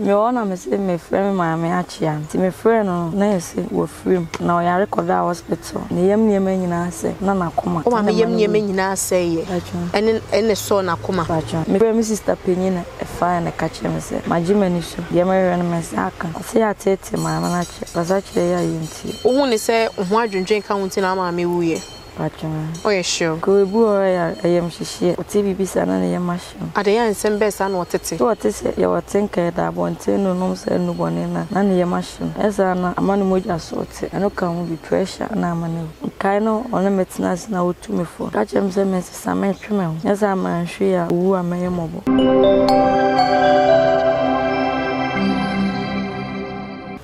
Me wanna me say my friend Miami Achia. Ti my friend no na say we free. Na o yare ko da hospital. Na yam ne me nyina say na na koma. O ma me yam ne me nyina say ye. Ene so na koma. Me friend my sister Penina e fire na catch me say. Ma Jimani so. Yam re na me say aka. Say atete Miami Achia. Basachire ya yinti. O hu ne say o hu adwendwen ka hunti na ma me wuye. Oh, yeah, sure. Go, boy, I am she. What TV sana and Yamasha? At the end, send best and what it is. What is it? You are thinking that one ten no no send no one in a Yamasha. As an amount of sort, and no can be pressure and amano. Kino on a metnas now to me for. Catch him, send me some instrument. As I'm a share who am I mobile.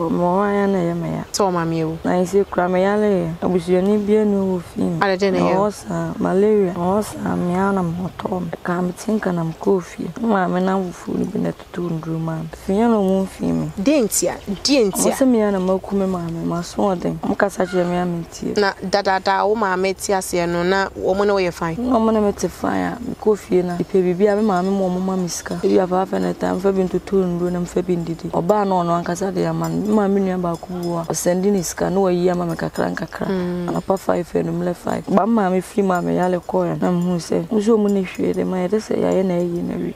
So, Mammy, I see Cramale. I wish you need be a new thing. I didn't know malaria, also, I'm young, I'm hot. I can't think and I'm coffee. Mamma, I will fully be at 2 room. Fiona won't film. Dentia, Dentia, some young and Mokuma, my swaddling. Mocasaja, my auntie. Dada, oh, my metia, no, not woman, or your fine. Woman, I met a fire, coffee, and the baby, I'm my mamma, Miska. You have half an time for being to 2 room and Fabin did. Or ban on Casadia, man. Mammy about Kuwa, sending his canoe a yam and a crank a crack, and a 5 and left 5. But mammy, free mammy, I'll call and who say, who's so many shade, and my address, I ain't a year.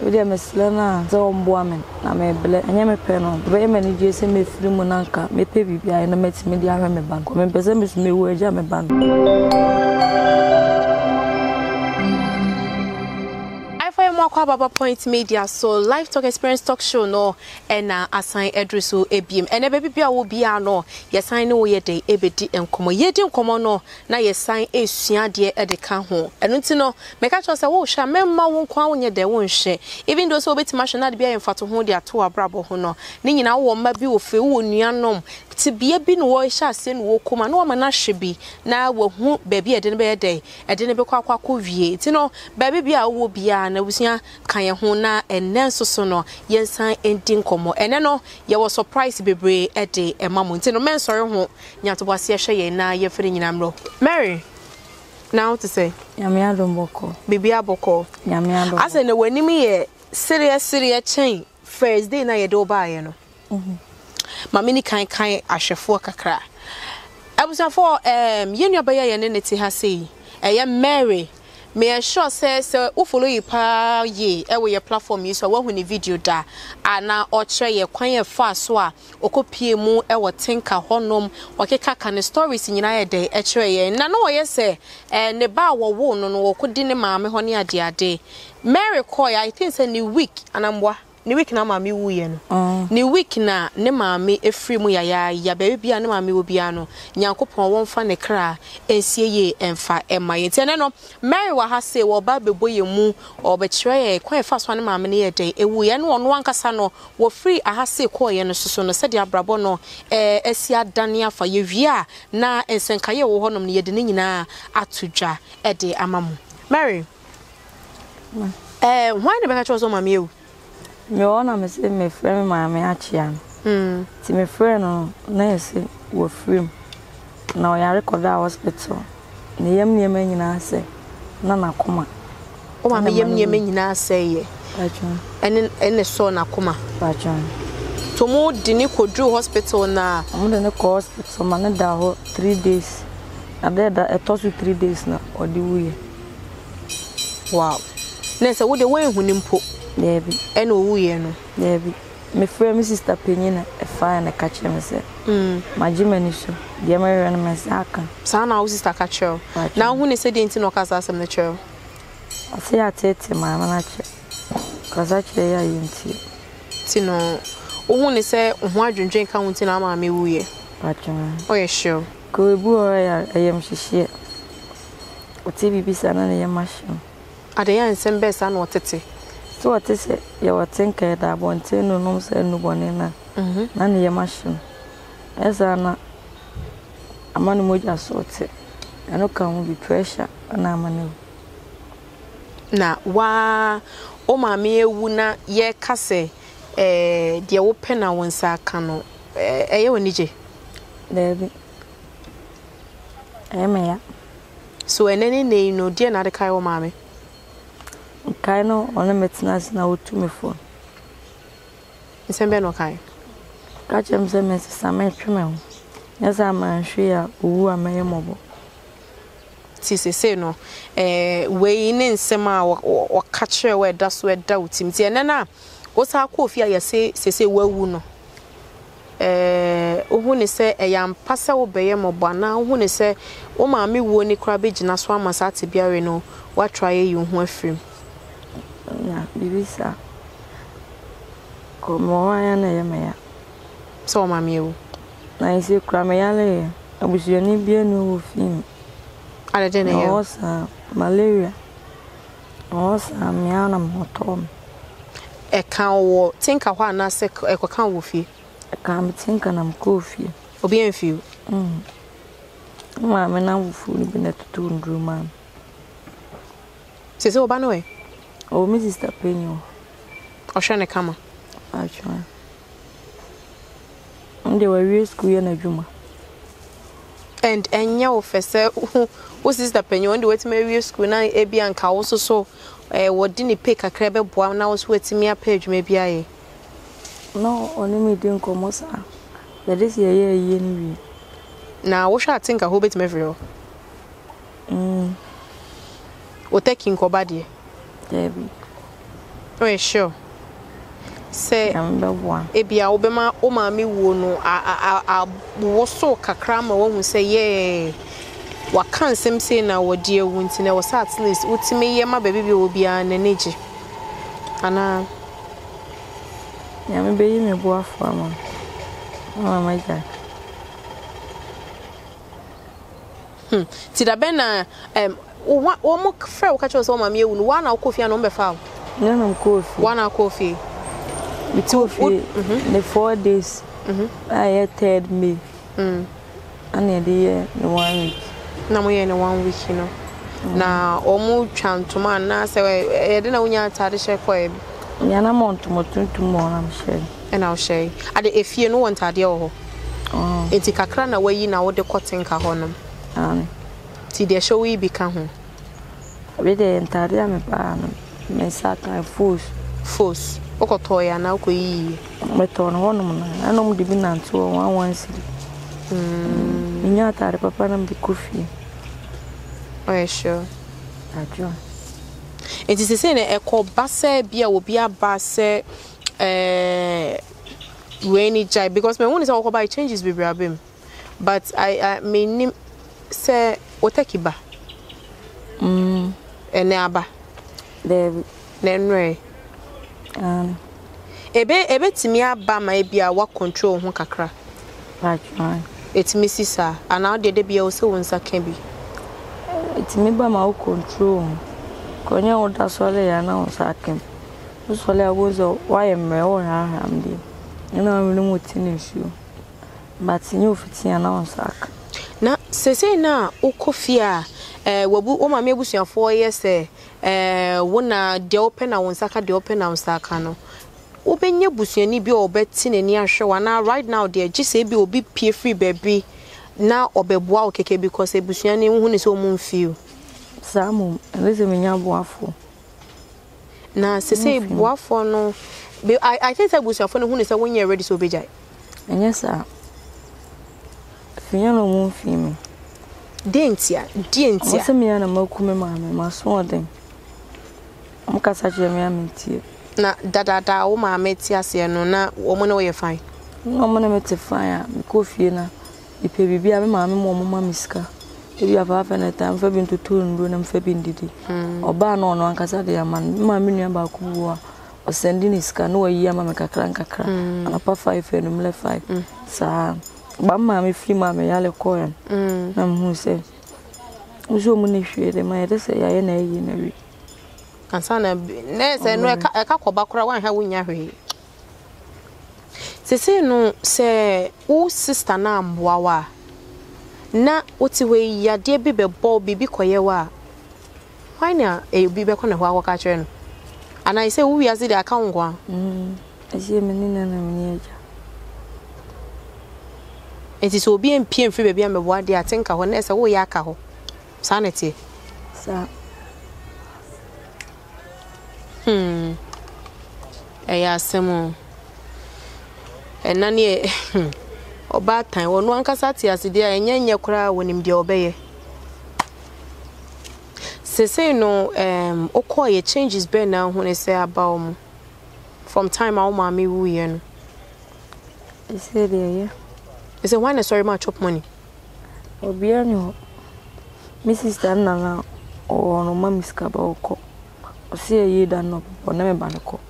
William Slana, some woman, I may bless, and I may penal, very many years and may free monarca, may pay me behind a met me the army bank, and present me where jam a bank. Point Media, so live talk experience talk show no and assign address so ebim and baby bia wo bia no yes sign no ye dey ebedi enkomo ye di enkomo no na yes sign esua de e de ka ho eno nti no me ka cho say wo hwa memma wo kwa wo nye de wo hwe even though so beti national bia emfato ho de ato abrabo ho no ni nyina wo ma bi wo fe wo nuanom ti bia bi no wo hwa ase no wo koma no ma na hwe bi na wo hu baby e de ne be dey e de ne be kwakwa ko wie ti no baby bia wo bia na wusia kan ye ho na enen soso no yensan ending komo ene no ye wo surprise bebre e de emamo nti no men sori ho nyato bwase ye hwe ye na ye fere nyina mro Mary now to say nyame adom boko bibi aboko nyame adom ase ne wanim ye serious chain first day na ye do ba ye no mamini kan ahwefo kakra abusafo ye nua ba ye ne neti ha sei eye Mary. Me I sure says who follow you pa ye ewe your platform you so what when the video da ana or share your kwanye fast swa or copy mu ewa tinka honom or keka can stories in United Day a tray na no yes say and the bow won no could dinner mammy honey a day. Mary Coy, I think a new week and I'm what ni week na mami wuye no ni week na ne mami efri mu ya baby bia ne mami obia no nyankopon won fa ne kra ensie ye enfa ema ye tene no Mary wa ha se wo ba beboye mu obekire ye kwa fa so ne mami ne ye den ewu ye no no ankasa no wo free aha se ko ye no soso no se de abrabo no esia dania fa ye wia na ensenka ye wo honom ne ye de ne nyina atodwa e de amamu Mary why ne beka cho so mami ewu. Me wanna me say my friend Miami Achia. Ti my friend no na say we free. Na o yare ko da hospital. Na yam ne me nyina say na na koma. O ma me yam ne me nyina say ye. Patron. Ene so na koma. Patron. To mo dini kodru hospital na. Mo de ne ko hospital ma na da ho 3 days. Na da e to so 3 days na o di wuye. Wow. Na say wo de wen huni mpo. Debbie, and who you know, Debbie. My friend, my sister Penina, a fire and a catcher, myself. My Jimmy, the American Miss Akan. Son, our sister catcher. Now, when he said, didn't know Casas and the child. I say, I take my manager. Casacha, I didn't see. Tino, only say, why do you drink counting our mammy? We are sure. Go, boy, I am she. What TV sana and a mushroom? At the end, send best and what it. So what is it? You are thinking that one ten no no send no one in a none your machine. As an amount sort it, and no can be pressure and amano. Now, why, oh, my mere wuna ye casse, dear open a one sa canoe, ayo niji. There be. So, in any name, no dear, not a mammy. Kind of on a metnas now to me for. Nsembe no kai. Ka chem se me same twemem. Yesa manhwe ya owu ameyemobo. Ti se no we ni nsem a o ka kire we da so e da otim. Ti enena wo sa ko ofia yesi sese wawu no. Ohu ne se eyampa se wo beyemobo na ohu ne se wo maame wo ni kra be gina so amasa te biare no wa try you ho afrim. Na bibisa. Como aya na yemeya. So maame wo. Na isi kra me yale abusuyani bie no ofim. Ala je na ye. Osa malaria. Osa miana motom. E kan wo tinka ho ana se e ko kan wo fie. I can't think I'm coffee. Obey few. Mamma, now we'll be at 200, ma'am. Says, oh, Banway. Oh, Mrs. Tapino. Or Shana Kama. I try. And they were real school and a juma. And your officer, who's this Tapino, and wait to me real school now, Abby and Cow also so. What didn't pick a crab up while now was waiting me a page, maybe I. No, only me doing commosa. But this year, anyway. Now, what shall I think? I hope it's Maverick. Or taking Cobadi, David. Oh, sure. Say, number one. It be our Obama, oh, mammy, woo, I was so cacram, or one say, yea. What can't Sam say now, dear Winton? I was at least, would me, my baby will be an energy. And I'm being a boy for mom. Oh, my God. Tidabena, one more fair catch us on my meal, 1 hour coffee and number 5. No, I'm coffee. 1 hour coffee. With 2 feet, the 4 days. I had 3rd me. And the year, the 1 week. No, we in the 1 week, you know. Now, almost chant to man, I say, I didn't know you had to share for Yanamon tomorrow, I'm sure. And I'll say, I did if you know one tadio. Oh, it's a cacran away in our the cotton cahonum. See, there shall we become home. Read the entire man, may satin force, force, Ocotoy, and now we met on one. I know the binan to 1 once. Minata, papa, and be coffee. Oh, sure. Adieu. It is the same a call basse beer will be a basse rainy jai because my one is all by changes with Rabim. But I mean, say, Otakiba and Naba, David, Nenre. A bit to me, Abba may be a work control, Hunkakra. It's Mississa, and now the debut also wins a can be. It's me by my control. Konya oda sole ya na usakem. Usole abuzo wa emre o ha amdi. Ina mi mu tinishu. But ni ofiti ya na usaka. Na sese na ukofia wabu o mama ebusuafo ye se wona de open na unsaka de open na usaka no. Obenye busuani bi obeti nani ahwe wa na right now there gise bi obi pie free baby na obeboa okeke because ebusuani hu ni so mu feel. Samu, listen, me now, Boafo. Now, say Boafo, no, but I think I was your phone who is a 1 year ready so be jay. And yes, sir. Fiona won't feel me. Dentia, Dentia, send me an amokume, mamma, my swan thing. Moka such a mammy tear. Now, Dada, oh, my mate, yes, no, na woman, oh, you're fine. No, man, I'm at the fire, me coffee, na, if you be a mammy, mamma, miska. If you have half an time, Fabin to turn room and Fabin did it. Or ban on one Casadia man, Mamma Bakua, or sending his canoe a Yamaka cranka and a papa 5 and 5. Sir, Mamma, if you mammy, I'll call him. Who said, so many shade, and my say I ain't a year. And son, a cock of Bakra, one how we yarry. Say, no, say, oh, sister Nam Wawa. Na oti we ya de bibe ball bibi koye wa why na e bibe ko na ho akwa kire no and I say we azi de aka ngwa azie menina na meniaja enti so obi empie mfi bibi amebo ade atenka ho na ese wo ya aka ho sanity sa eya semo enani oba tan wonu ankasa ti aside enyenye kura wonim de obeye sese no okoye changes be na hu ne say about mu from time our mommy wu ye no e say there yeah e say why na sorry ma chop money obia no my sister na na o no mami's ka ba okọ o say ye da no o na me ba no ko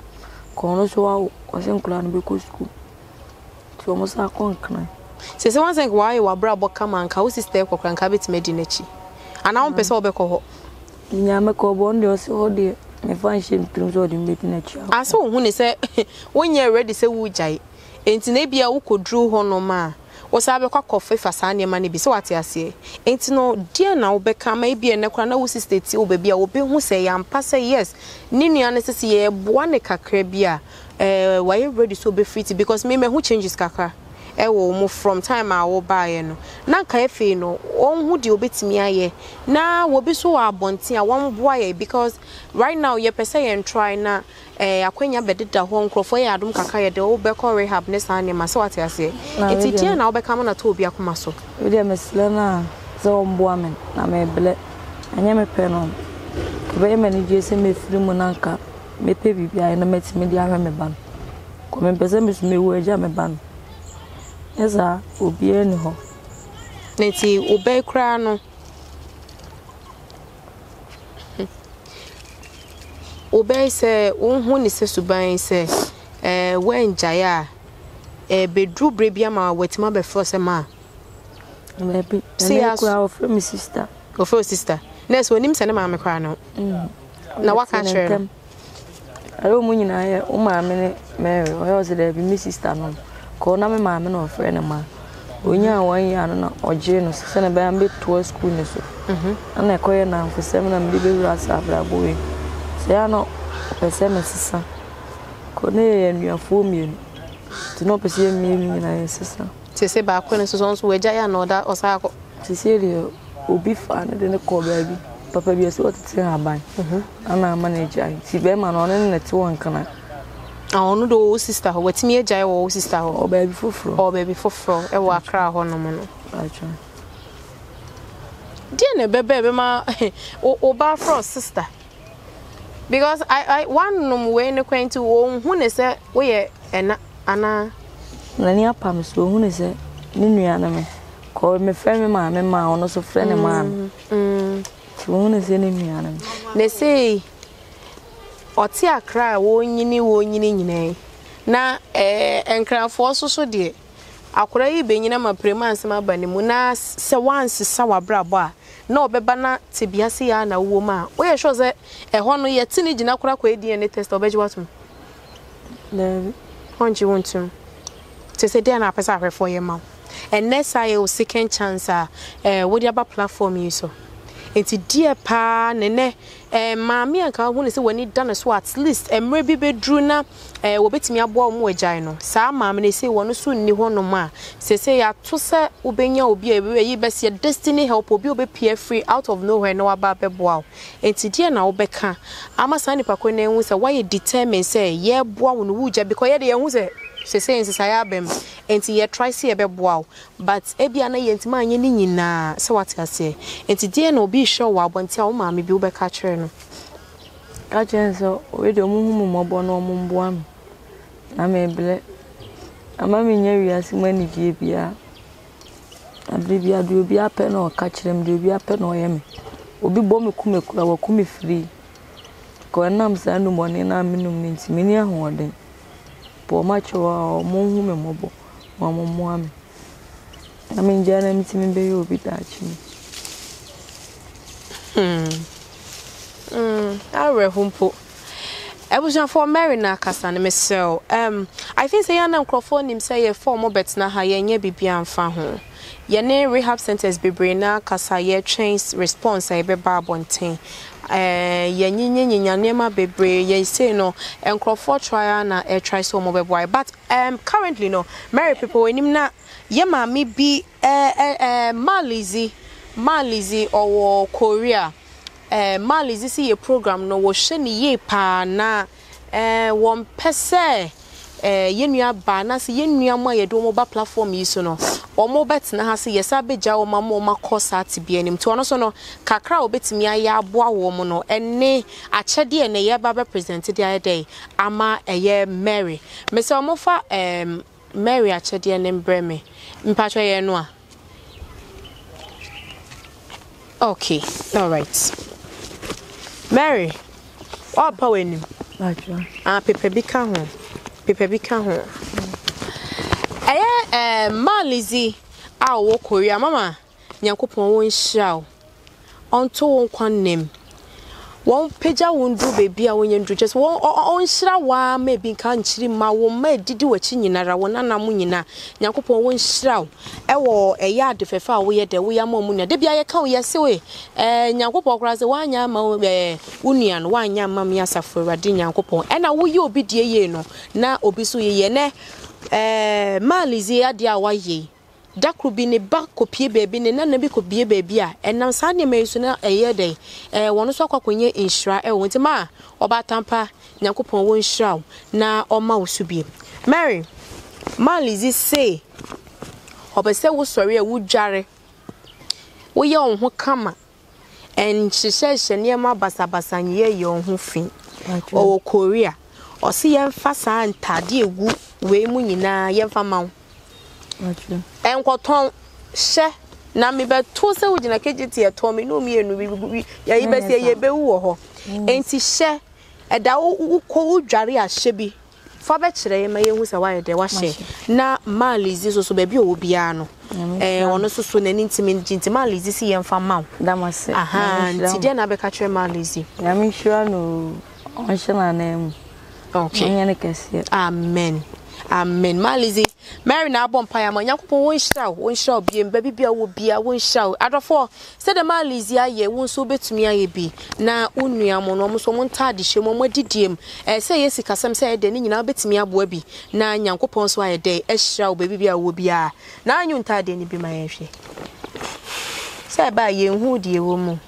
ko no so wa o say nkura no be ko school ti o mo sa kon kan sese wan say why wa bra bo kama nka o sister ko kran ka beti me di na chi ana won pese obekọ ho nyame ko bo ndio so de me fan shim trunzo odi meti na chi aso wo hu ne say wonye ready say wo jai enti na bia wo kodru ho no ma o sa be kwakọ fefa sa na ma ne bi so wate ase enti no dia na wo beka ma bia na kra na wo sister ti wo be bia wo be hu say ya mpa say yes ni nua ne sese ye boa ne kakra bia why you ready so be free because me who changes kakra ewo mo from time I wo buy no na nka efe no won hu di obetimi aye na wo bi so wa bonten a won boa ye because right now ye pese ye try na akwanya bededa ho nkrofo ye adom kaka ye de wo be call rehab ne san ne ma so wat ase etitia na wo be ka na to obi akoma so we dey mesla na zo mboa men na me ble anya me pe no be me ni die se me firi mu na nka me pe bibia na metime di ahwe me ban ko me pese me su me wo eja me ban esa obi eni ho nti obe kra no obe se unhu ni se suban se wen jaya bedru brebia ma wetima be for se ma maybe see as for my sister go for sister next when him se na ma me kra no na waka chere aro munyi na ye o ma me ne me o se de bi my sister no ko na me ma me no frɛ ne ma onya wanya no na oje no se na ba mbe to school ne so na ko ye na nfusem na mbe wura sabra boy se ano pese me sisa ko ne enuafo mi ti no pese mi mi na sisa se se ba ko ne so so we jaya na oda osa ko se se ri obi fa na de ne ko ba bi papa bi se o tete aban ana manage ti be ma no ne ne ti won kana no do sister ho wetimi agya wo sister ho o baby foforo e wo akra ho no no acha dia na bebe ma o ba fro sister because I one no we ne kwenti wo hu ne se we ye ena ana na ni apam so hu ne se ni nua na me ko me frɛ me ma me ma ono so frɛ ne ma hu ne se ni nua na me ne se Oti akra wo nyini nyinai na enkrafo soso de akora yi be nyina maprema ansema bani mu na se wanse sawa brabo a na obeba na tebiase ya na wo ma wo ye sure se ho no ye tini gina akora ko edi ene test obeji watum na honji wontum te se de na apesa ahwefo ye ma and next I will second chance wo dia ba platform yi so enti die pa nene maami anka hu ne se wani da ne so at least emre bi bedru na wobetimi aboa mu agyan no saa maami ne se wono so nni ho no ma sese ya to se obenya obi ebeyi bese destiny help obi obepia free out of nowhere no aba beboa enti die na obeka ama saa nipa ko ne hu se why determine se ye boa wo no wugya because ye de ye hu se sese en sesa ya bem enti ye try se ye beboa but ebia na ye ntima anye ni nyina se wat ase enti die na obi show wa bontia wo maami bi obeka chere I just saw we do mumbo I'm a black. I'm a miniature money, Gibia. I believe you do be a pen or catch them, do be a pen or em. Obi bomb kumi free. Cornam Sandu morning, I mean, minia hoarding. Poor macho or moon mobile, mamma. I mean, Jan, I'm you'll be touching. Are humpo ebuja for Mary na kasa ne mesel I think say na microphone nim say for mo bet na ha ye nya bibia mfa ho ye ne rehab centers bebre na kasa ye trains response e be ba bonten ye nyinya ne ma bebre ye say no enkrofo trial na e try so mo beboy but currently no Mary people enim na ye ma me bi malizi or Korea Mali this is a program no wo sheni ye pa na one pese yenua ba na se yenua mo ye do mo ba platform yi so no omo betina ha se yesabegya o ma mo ma course at bi anim to ono so no kakra obetimi aye aboa wo mo no ene achede ene ye ba present dia day ama eye Mary me se omo fa Mary achede ene mbreme mpacho ye no a okay all right Mary o pa wenim ah pepe bi ka ho eh malizi a wo koria mama nyankopon won hira o onto won kwanem won peja won du bebi a won yendru just won on hira wa mebi kan chiri ma won ma edidi wachi nyinara won nanamu nyina nyankopon won hira o ewo eya adefefa wo ye de wo ya mamu na de bia ye kan wo ye se we nyankopon kra se wanya ma unuan wanya ma mi asafo urade nyankopon e na wo ye obi die ye no na obi so ye ne malizie ade a waye dakru bi ne ba kopie bebi ne na bi kopie bebi a enam sa ne meyiso na eye den wono so akwakonye inshira e wonti ma oba tampa nyankopon won hira na oma osubie Mary malizie say obese wo sori e wo dware wo ye onho kama en shishe ne ma basabasa nye ye onho fi owo Korea o se ye mfa sa ntade egu we mu nyina ye mfa mawo enkoton she na me beto se wugina kejiti eto me no mi enu bi ya yi bese ye bewu wo ho enti she eda wo ko wo dware a she bi fa be kire ye ma ye hu se wa ye de wa she na malizi so so be bi o bia no ono so so na ntimi ntimi malizi si ye mfa mawo damase aha ti de na be ka kire malizi na me hira no on she na na mu okay amen malizi Mary na abom pa ya ma yakopon won hira obie mba bibia wo bia won hira adofo se de malizi aye won so betumi aye bi na unuamu no mo so mo ntade hyemo mo didiem se ye sikasem se ye de ni nyina betumi aboa bi na yakopon so aye de hira wo bibia wo bia na anyu ntade ni bi ma ye hwe se ba ye hu de wo mu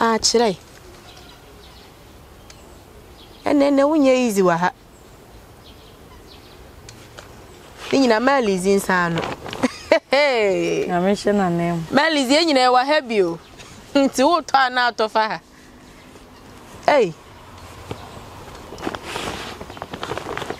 a chire ene wunye izi wa ha nyina malizi nsano na meshe na nem malizi nyina wa ha bio nti wo to ana atofa ha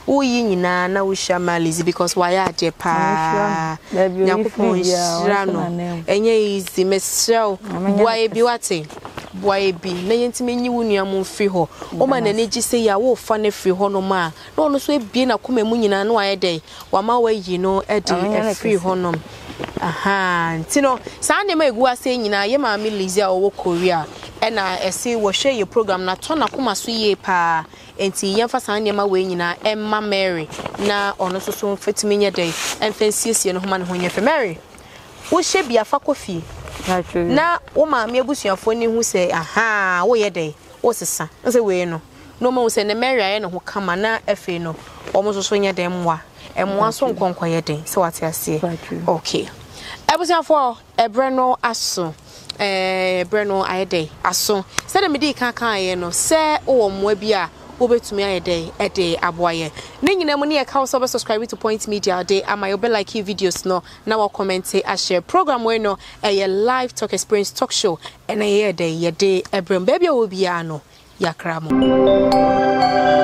uyi nyina na usha malizi because why are je pa nyakopon hira no enye izi mesrew boye bi wate boy bi na yentime nyi wunua mu mfi ho o ma naneji se ya wo fa na fri ho no ma na ono so ebie na koma mu nyina no aye den wa ma wa yi no edi fri ho no aha ntino sa na ma egu ase nyina ye ma Melizia wo Korea e na ese wo hwe ye program na to na koma so ye pa enti ye fa sa na ma we nyina e ma Mary na ono so so mfetime nya den emfensiesie no homa ne ho nya fe Mary wo hwe bia fa kofie na o maami abusuafo ni hu se aha wo ye dey wo sesa nse we no no ma wo se ne Mary aye ne ho kama na efe no o mo so so nya dey mwa emwa so nkonkwa ye dey se wate ase okay abusuafo ebreno aso ebreno aye dey aso se de medi kan aye no se wo mwa bia obetumi aye dey e dey aboaye ne nyina mu ne e ka so subscribe to Point Media dey ama you be like videos no na wa comment a share program we no e live talk experience talk show and e dey ebrem baby obia no yakra mo